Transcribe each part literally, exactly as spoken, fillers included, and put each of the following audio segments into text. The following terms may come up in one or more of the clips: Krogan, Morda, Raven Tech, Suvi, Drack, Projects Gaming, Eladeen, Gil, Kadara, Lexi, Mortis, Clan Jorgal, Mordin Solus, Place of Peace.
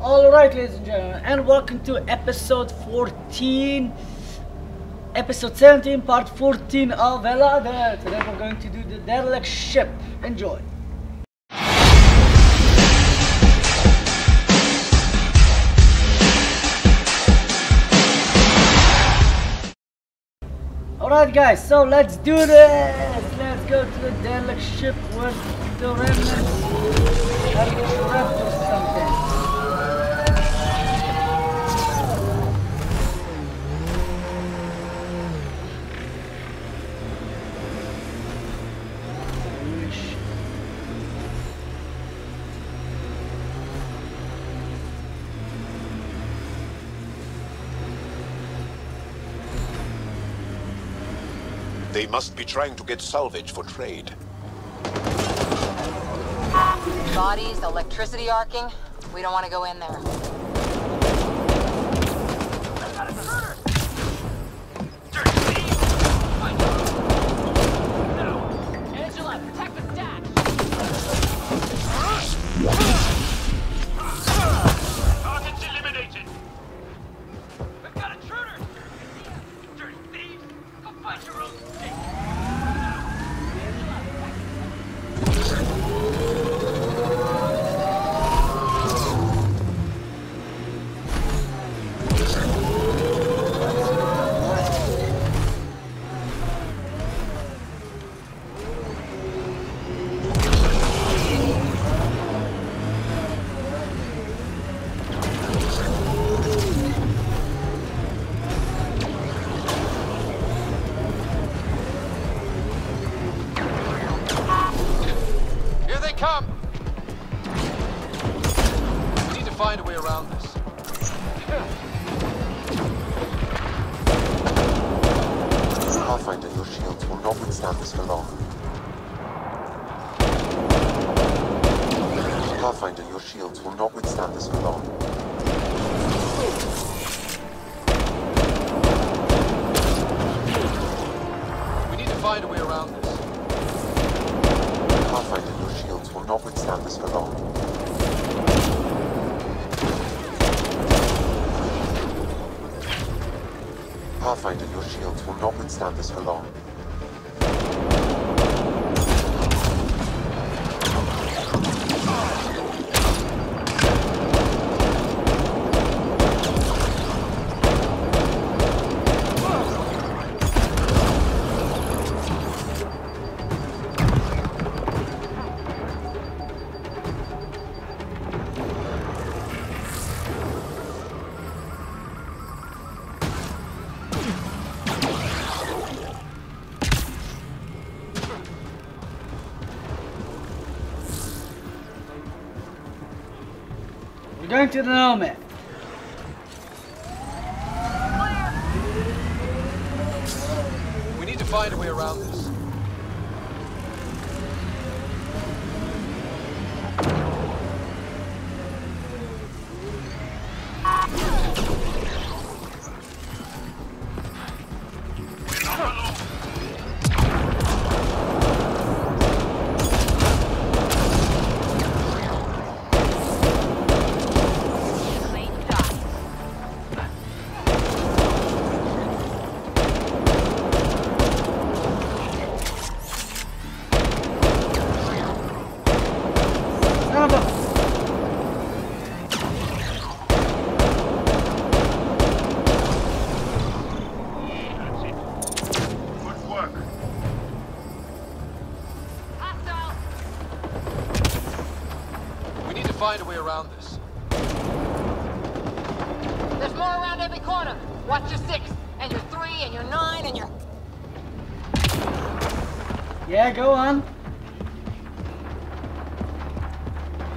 Alright, ladies and gentlemen, and welcome to episode fourteen, episode seventeen, part fourteen of Eladeen. Today we're going to do the derelict ship. Enjoy. Alright guys, so let's do this! Let's go to the derelict ship with the remnants and the trapped or something. They must be trying to get salvage for trade. Bodies, electricity arcing. We don't want to go in there. I got it. Stand this for long. Going to the helmet. We need to find a way around this. Yeah, go on.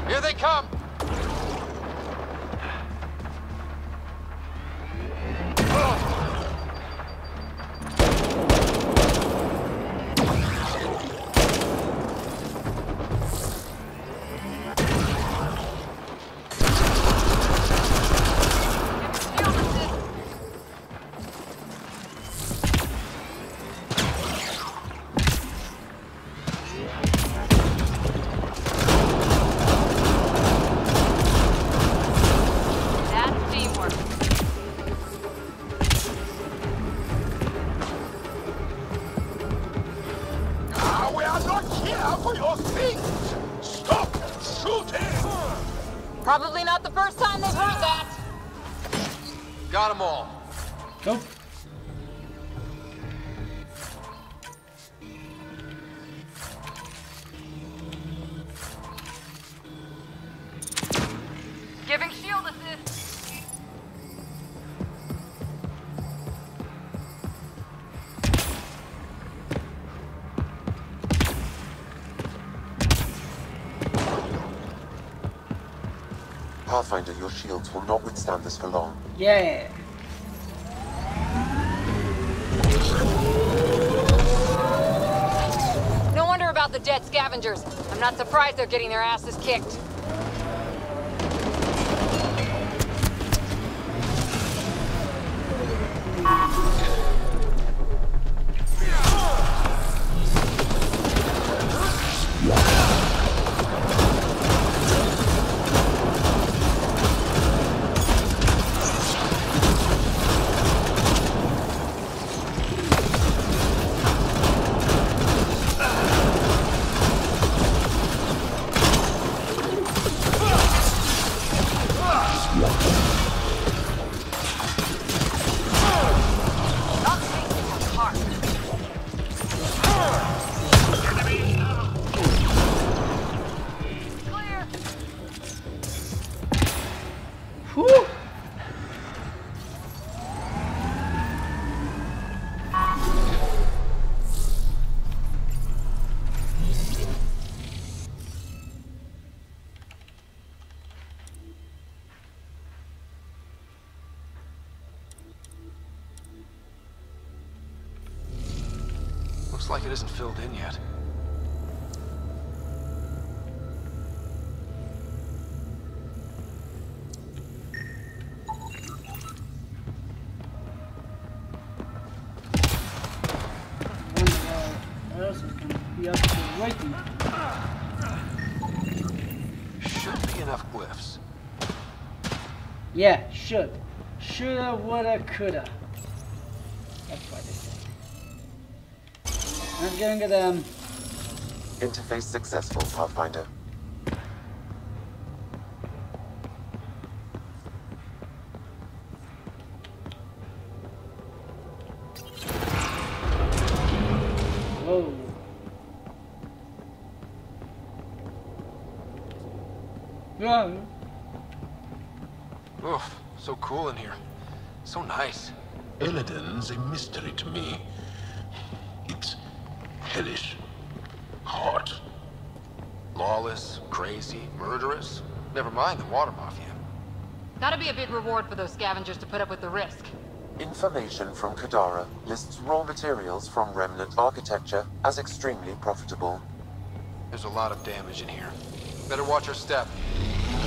Here they come. Probably not the first time they've heard that. Got them all. Go. Giving shield assist. Pathfinder, your shields will not withstand this for long. Yeah. No wonder about the dead scavengers. I'm not surprised they're getting their asses kicked. It isn't filled in yet. Should be enough glyphs. Yeah, should. Shoulda, woulda, coulda. I'm going to them. Interface successful, Pathfinder. Whoa. Whoa. Oof, so cool in here. So nice. Eladeen's a mystery to me. Hellish, hot, lawless, crazy, murderous. Never mind the water mafia. Gotta be a big reward for those scavengers to put up with the risk. Information from Kadara lists raw materials from remnant architecture as extremely profitable. There's a lot of damage in here. Better watch our step.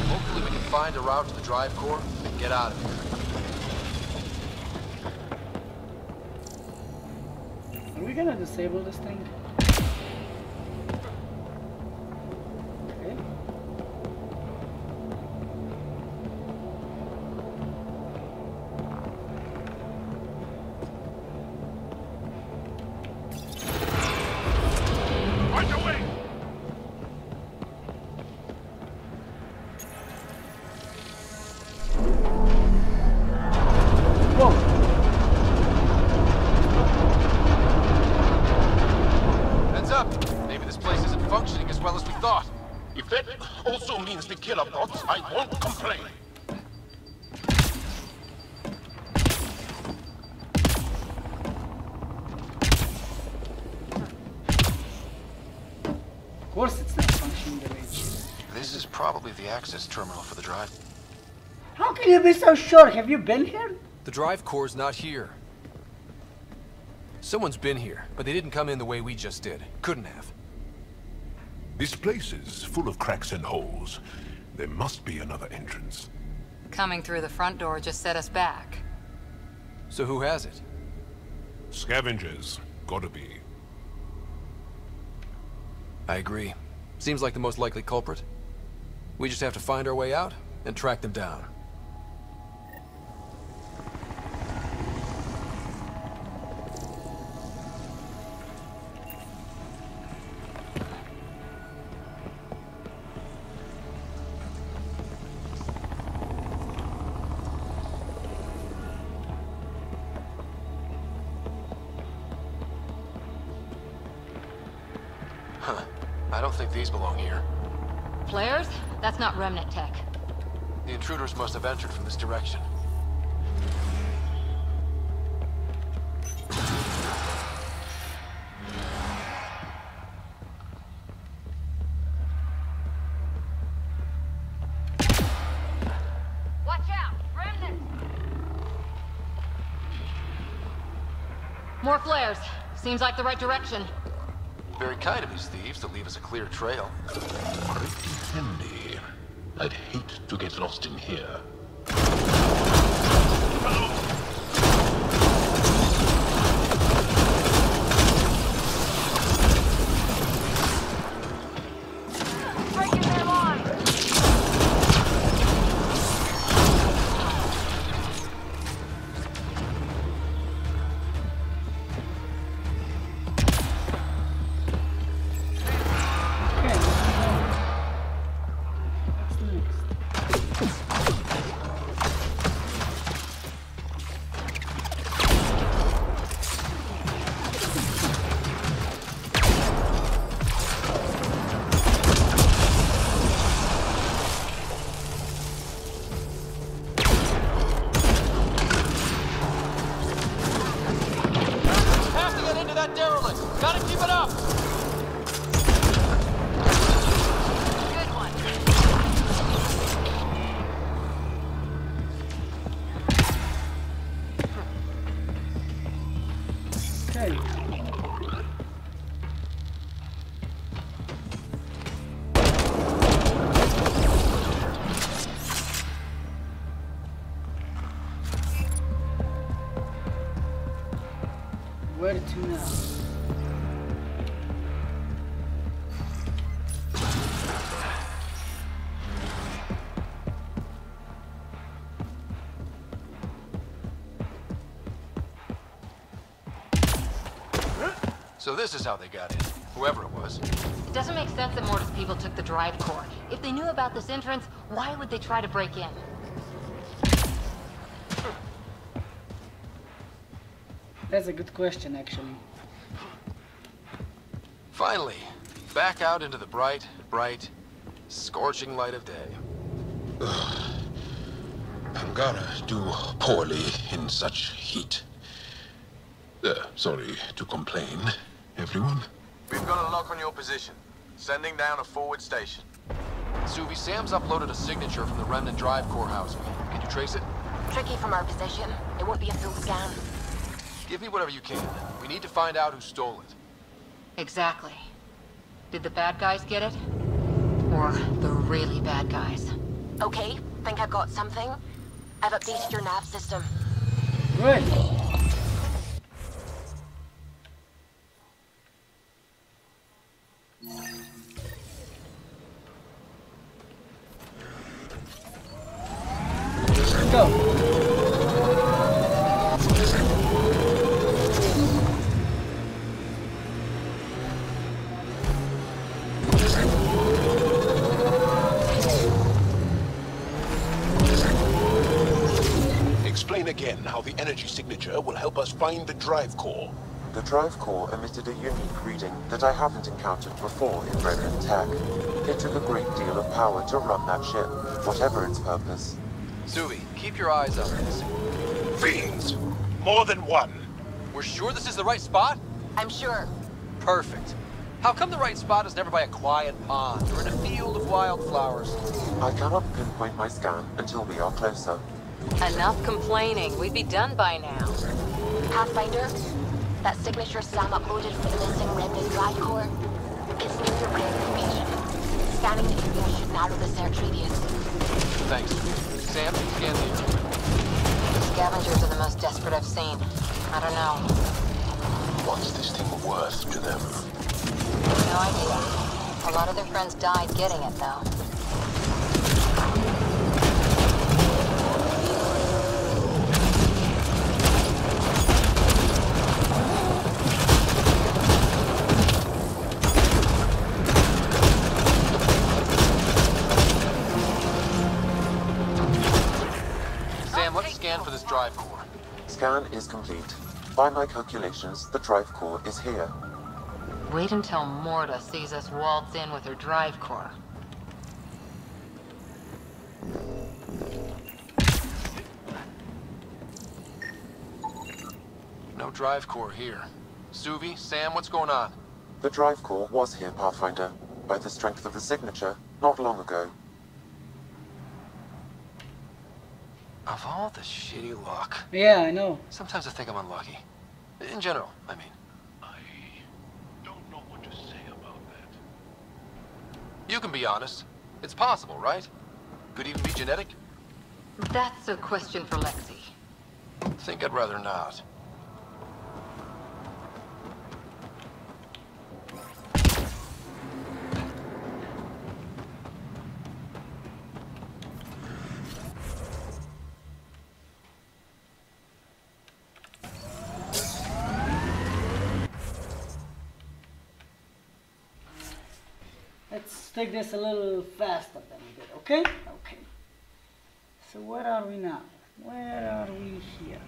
Hopefully we can find a route to the drive core and get out of here. Are we gonna disable this thing? Access terminal for the drive. How can you be so sure? Have you been here? The drive core is not here. Someone's been here, but they didn't come in the way we just did. Couldn't have. This place is full of cracks and holes. There must be another entrance. Coming through the front door just set us back. So who has it? Scavengers. Gotta be. I agree. Seems like the most likely culprit. We just have to find our way out and track them down. Huh. I don't think these belong here. Flares? That's not remnant tech. The intruders must have entered from this direction. More flares. Seems like the right direction. Very kind of these thieves to leave us a clear trail. Great handy. I'd hate to get lost in here. So this is how they got in, whoever it was. It doesn't make sense that Mortis people took the drive core. If they knew about this entrance, why would they try to break in? That's a good question, actually. Finally, back out into the bright, bright, scorching light of day. Ugh. I'm gonna do poorly in such heat. Uh, sorry to complain, everyone. We've got a lock on your position. Sending down a forward station. Suvi, Sam's uploaded a signature from the remnant drive core housing. Can you trace it? Tricky from our position. It won't be a full scan. Give me whatever you can. We need to find out who stole it. Exactly. Did the bad guys get it? Or the really bad guys? Okay, think I've got something. I've updated your nav system. Good. Signature will help us find the drive core. The drive core emitted a unique reading that I haven't encountered before in Raven Tech. It took a great deal of power to run that ship, whatever its purpose. Suvi, keep your eyes on this. Fiends! More than one! We're sure this is the right spot? I'm sure. Perfect. How come the right spot is never by a quiet pond or in a field of wildflowers? I cannot pinpoint my scan until we are closer. Enough complaining. We'd be done by now. Pathfinder, that signature Sam uploaded for the missing remnant drive core, it's new to rare information. Scanning the area should narrow the search radius. Thanks. Sam, scan the area. Scavengers are the most desperate I've seen. I don't know. What's this thing worth to them? No idea. A lot of their friends died getting it, though. For this drive core. Scan is complete. By my calculations, the drive core is here. Wait until Morda sees us waltz in with her drive core. No drive core here. Suvi, Sam, what's going on? The drive core was here, Pathfinder, by the strength of the signature, not long ago. Of all the shitty luck. Yeah, I know. Sometimes I think I'm unlucky. In general, I mean. I don't know what to say about that. You can be honest. It's possible, right? Could even be genetic? That's a question for Lexi. I think I'd rather not. Take this a little faster than we did, okay? Okay. So where are we now? Where are we here?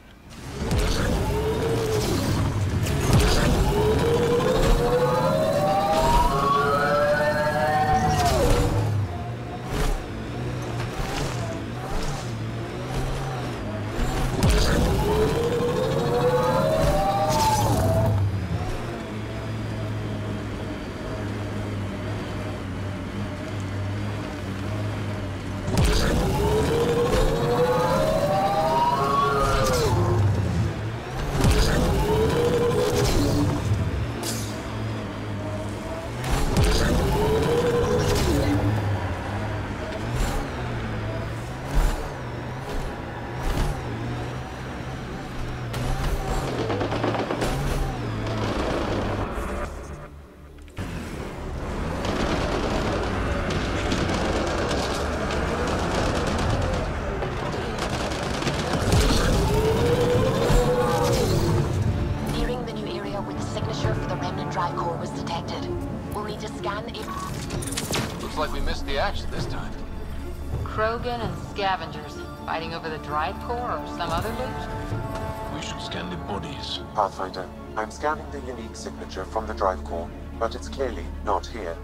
Krogan and scavengers fighting over the drive core or some other loot? We should scan the bodies. Pathfinder, I'm scanning the unique signature from the drive core, but it's clearly not here.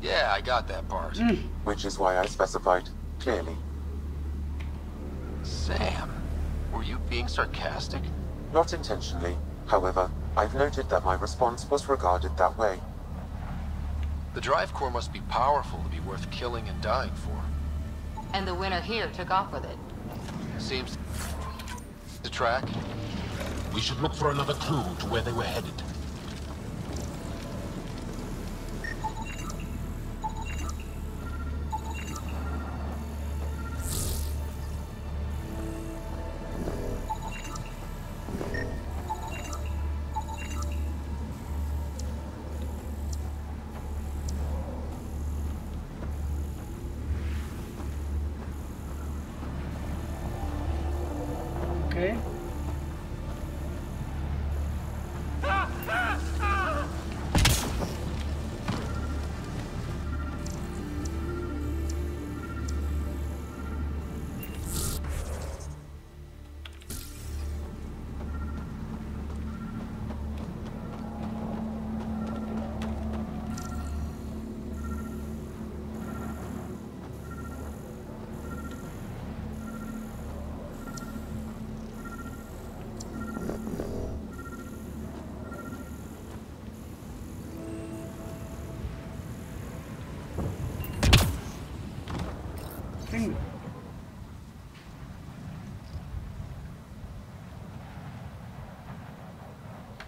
Yeah, I got that part. Mm. Which is why I specified clearly. Sam, were you being sarcastic? Not intentionally. However, I've noted that my response was regarded that way. The drive core must be powerful to be worth killing and dying for. And the winner here took off with it. Seems to track. We should look for another clue to where they were headed.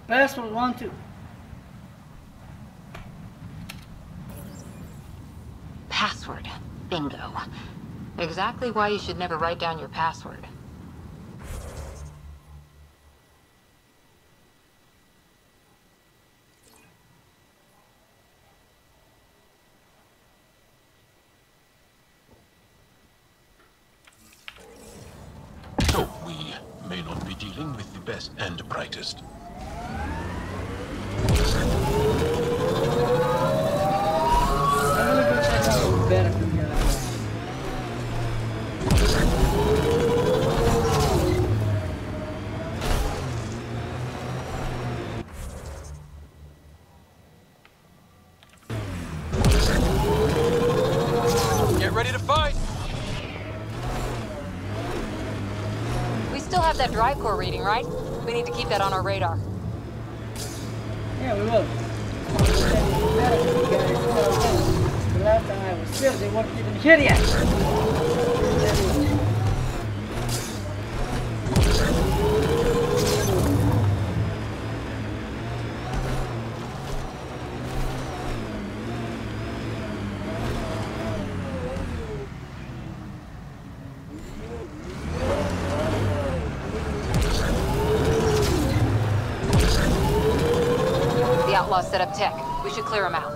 Password one two. Password. Bingo. Exactly why you should never write down your password. So we may not be dealing with the best and brightest. still have that drive core reading, right? We need to keep that on our radar. Yeah, we will. The last time I was still, they weren't even here yet. Set up tech. We should clear them out.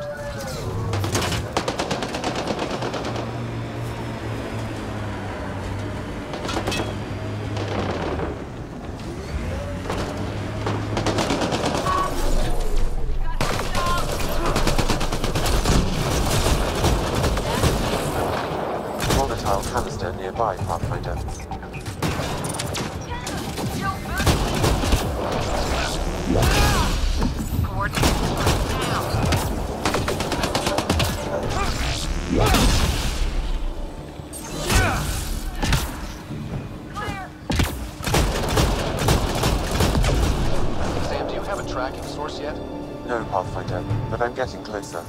Volatile canister nearby, Pathfinder. I'm getting closer.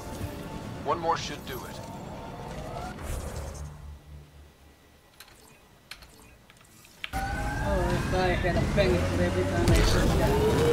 One more should do it. Oh, I thought I had a finger for every time I shoot that.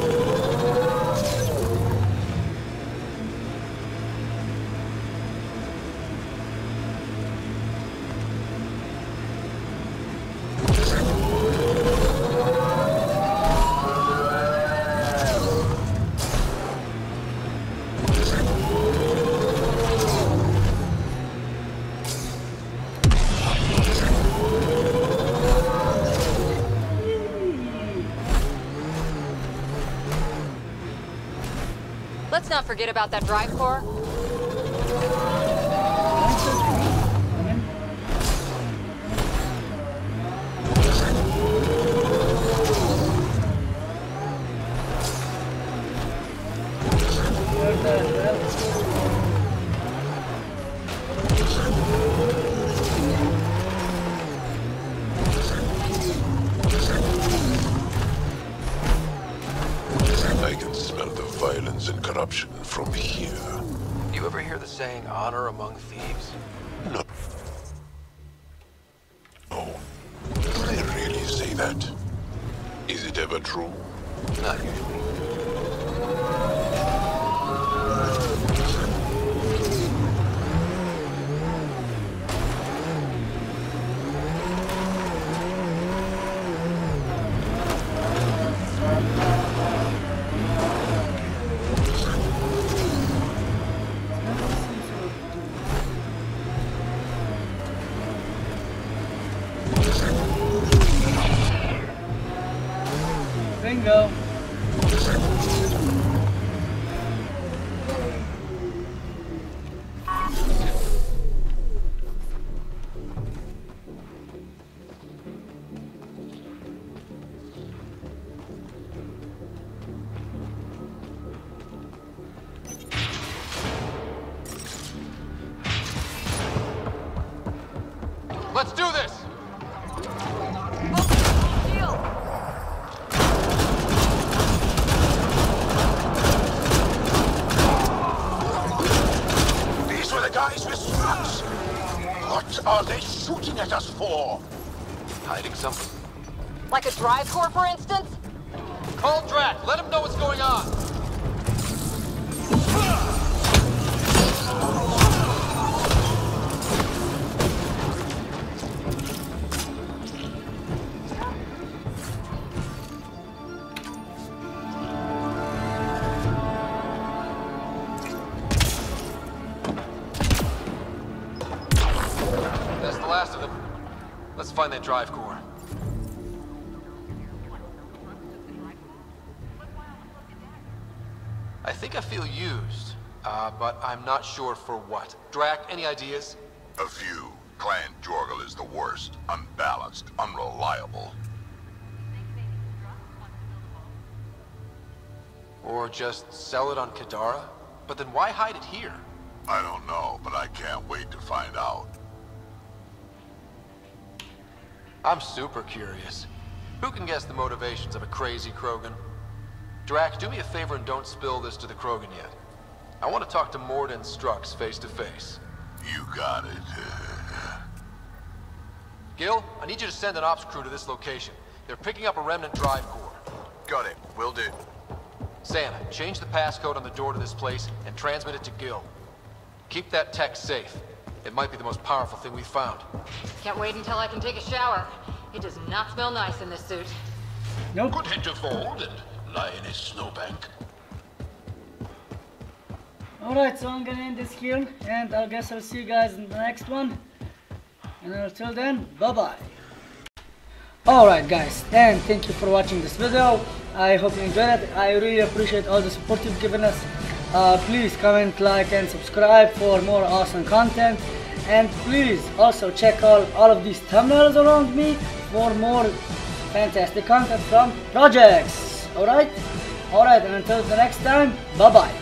Let's not forget about that drive core. Let's do this! These were the guys with straps! What are they shooting at us for? Hiding something. Like a drive core, for instance? Call Drack. Let him know what's going on! Find that drive core. I think I feel used, uh, but I'm not sure for what. Drack, any ideas? A few. Clan Jorgal is the worst. Unbalanced, unreliable. Or just sell it on Kadara? But then why hide it here? I don't know, but I can't wait to find out. I'm super curious. Who can guess the motivations of a crazy Krogan? Drack, do me a favor and don't spill this to the Krogan yet. I want to talk to Mordin Solus face to face. You got it. Gil, I need you to send an ops crew to this location. They're picking up a remnant drive core. Got it. Will do. Sam, change the passcode on the door to this place and transmit it to Gil. Keep that tech safe. It might be the most powerful thing we've found. Can't wait until I can take a shower. It does not smell nice in this suit. Nope. Could head to Ford and lie in his snowbank. Alright, so I'm gonna end this here, and I guess I'll see you guys in the next one. And until then, bye-bye. Alright guys, and thank you for watching this video. I hope you enjoyed it. I really appreciate all the support you've given us. Uh, please comment, like and subscribe for more awesome content, and please also check all, all of these thumbnails around me for more fantastic content from projects. Alright, alright, and until the next time, bye bye.